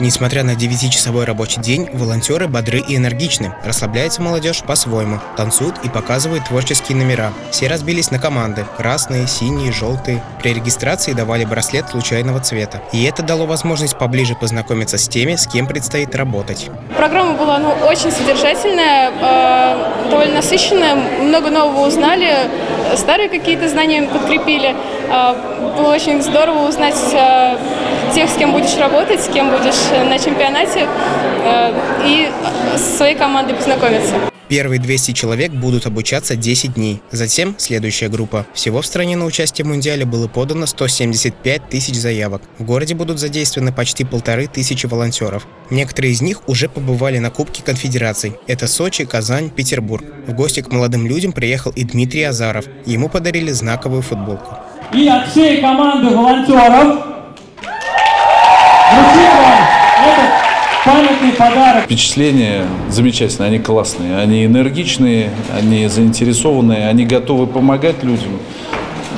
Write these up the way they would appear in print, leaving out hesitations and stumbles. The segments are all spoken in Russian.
Несмотря на 9-часовой рабочий день, волонтеры бодры и энергичны. Расслабляется молодежь по-своему, танцуют и показывают творческие номера. Все разбились на команды – красные, синие, желтые. При регистрации давали браслет случайного цвета. И это дало возможность поближе познакомиться с теми, с кем предстоит работать. Программа была очень содержательная, довольно насыщенная. Много нового узнали, старые какие-то знания подкрепили. Было очень здорово узнать тех, с кем будешь работать, с кем будешь на чемпионате, и со своей командой познакомиться. Первые 200 человек будут обучаться 10 дней. Затем следующая группа. Всего в стране на участие в Мундиале было подано 175 тысяч заявок. В городе будут задействованы почти 1500 волонтеров. Некоторые из них уже побывали на Кубке Конфедераций. Это Сочи, Казань, Петербург. В гости к молодым людям приехал и Дмитрий Азаров. Ему подарили знаковую футболку. И от всей команды волонтеров памятный подарок. Впечатления замечательные, они классные, они энергичные, они заинтересованные, они готовы помогать людям,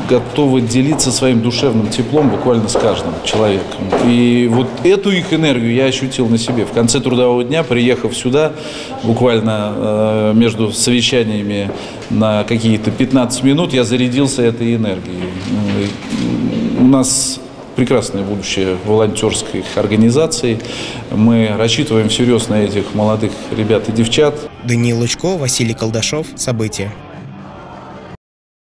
готовы делиться своим душевным теплом буквально с каждым человеком. И вот эту их энергию я ощутил на себе. В конце трудового дня, приехав сюда, буквально между совещаниями на какие-то 15 минут, я зарядился этой энергией. У нас прекрасное будущее волонтерской организации. Мы рассчитываем всерьез на этих молодых ребят и девчат. Даниил Лучко, Василий Колдашов. События.